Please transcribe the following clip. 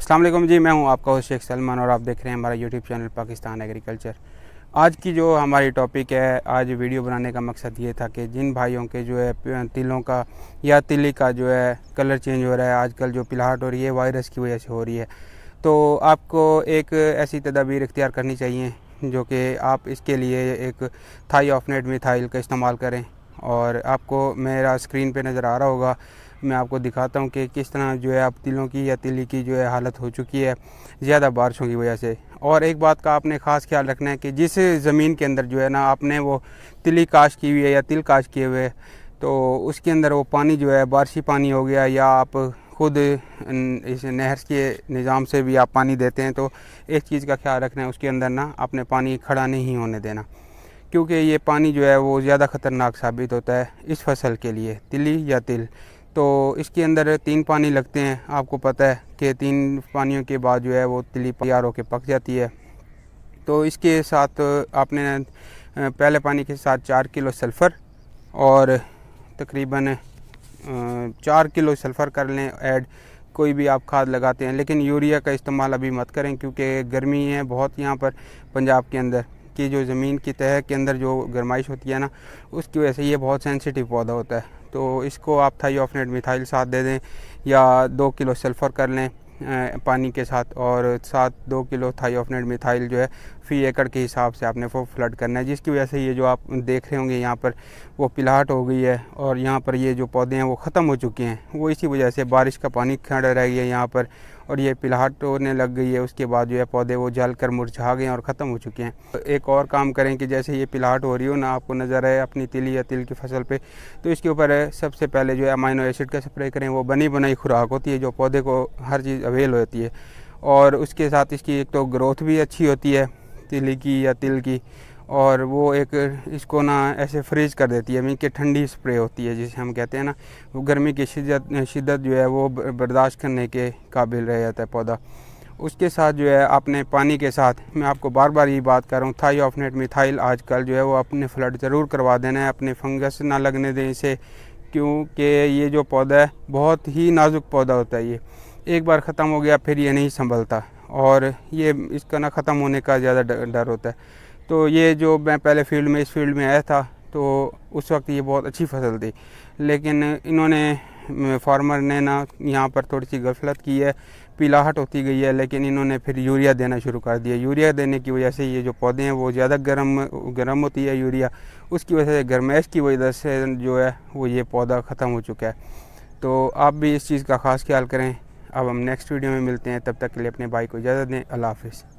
अस्सलाम वालेकुम जी, मैं हूं आपका होस्ट शेख सलमान और आप देख रहे हैं हमारा यूट्यूब चैनल पाकिस्तान एग्रीकल्चर। आज की जो हमारी टॉपिक है, आज वीडियो बनाने का मकसद ये था कि जिन भाइयों के जो है तिलों का या तिली का जो है कलर चेंज हो रहा है, आजकल जो पिलाहट हो रही है वायरस की वजह से हो रही है, तो आपको एक ऐसी तदाबीर इख्तियार करनी चाहिए जो कि आप इसके लिए एक थायोफनेट मिथाइल का इस्तेमाल करें। और आपको मेरा स्क्रीन पे नज़र आ रहा होगा, मैं आपको दिखाता हूँ कि किस तरह जो है आप तिलों की या तिली की जो है हालत हो चुकी है ज़्यादा बारिशों की वजह से। और एक बात का आपने ख़ास ख्याल रखना है कि जिस ज़मीन के अंदर जो है ना आपने वो तिली काश्त की हुई है या तिल काश्त किए हुए, तो उसके अंदर वो पानी जो है बारिशी पानी हो गया या आप खुद इस नहर के निज़ाम से भी आप पानी देते हैं, तो एक चीज़ का ख्याल रखना है, उसके अंदर ना आपने पानी खड़ा नहीं होने देना, क्योंकि ये पानी जो है वो ज़्यादा ख़तरनाक साबित होता है इस फसल के लिए तिली या तिल। तो इसके अंदर 3 पानी लगते हैं, आपको पता है कि 3 पानियों के बाद जो है वो तिली तैयार होकर पक जाती है। तो इसके साथ आपने पहले पानी के साथ 4 किलो सल्फ़र और तकरीबन 4 किलो सल्फ़र कर लें ऐड, कोई भी आप खाद लगाते हैं, लेकिन यूरिया का इस्तेमाल अभी मत करें क्योंकि गर्मी है बहुत यहाँ पर पंजाब के अंदर कि जो ज़मीन की तह के अंदर जो गर्माइश होती है ना, उसकी वजह से ये बहुत सेंसिटिव पौधा होता है। तो इसको आप थियोफेनेट मिथाइल साथ दे दें या 2 किलो सल्फ़र कर लें पानी के साथ और साथ 2 किलो थियोफेनेट मिथाइल जो है फी एकड़ के हिसाब से आपने वो फ्लड करना है, जिसकी वजह से ये जो आप देख रहे होंगे यहाँ पर वो पिलाहट हो गई है और यहाँ पर ये जो पौधे हैं वो ख़त्म हो चुके हैं। वो इसी वजह से बारिश का पानी खड़ा रह गया यहाँ पर और ये पिलाहट होने लग गई है, उसके बाद जो है पौधे वो जल कर मुरझा गए और ख़त्म हो चुके हैं। तो एक और काम करें कि जैसे ये पिलाहट हो रही हो ना आपको नज़र आए अपनी तिली या तिल की फसल पे, तो इसके ऊपर सबसे पहले जो है अमाइनो एसिड का स्प्रे करें, वो बनी बनाई खुराक होती है जो पौधे को हर चीज़ अवेल होती है। और उसके साथ इसकी एक तो ग्रोथ भी अच्छी होती है तिली की या तिल की, और वो एक इसको ना ऐसे फ्रीज कर देती है, मीन कि ठंडी स्प्रे होती है जिसे हम कहते हैं ना, वो गर्मी की शिद्दत जो है वो बर्दाश्त करने के काबिल रह जाता है पौधा। उसके साथ जो है आपने पानी के साथ, मैं आपको बार बार ये बात कर रहा हूँ, थियोफेनेट मिथाइल आजकल जो है वो अपने फ्लड ज़रूर करवा देना है, अपने फंगस ना लगने दें इसे, क्योंकि ये जो पौधा है बहुत ही नाजुक पौधा होता है, ये एक बार ख़त्म हो गया फिर ये नहीं संभलता और ये इसका ना ख़त्म होने का ज़्यादा डर होता है। तो ये जो मैं पहले इस फील्ड में आया था तो उस वक्त ये बहुत अच्छी फसल थी, लेकिन इन्होंने फार्मर ने ना यहाँ पर थोड़ी सी गफलत की है, पिलाहट होती गई है, लेकिन इन्होंने फिर यूरिया देना शुरू कर दिया। यूरिया देने की वजह से ये जो पौधे हैं वो ज़्यादा गर्म होती है यूरिया, उसकी वजह से गर्मैश की वजह से जो है वो ये पौधा ख़त्म हो चुका है। तो आप भी इस चीज़ का ख़ास ख्याल करें। अब हम नेक्स्ट वीडियो में मिलते हैं, तब तक के लिए अपने भाई को इजाज़त दें। अल्लाह हाफिज़।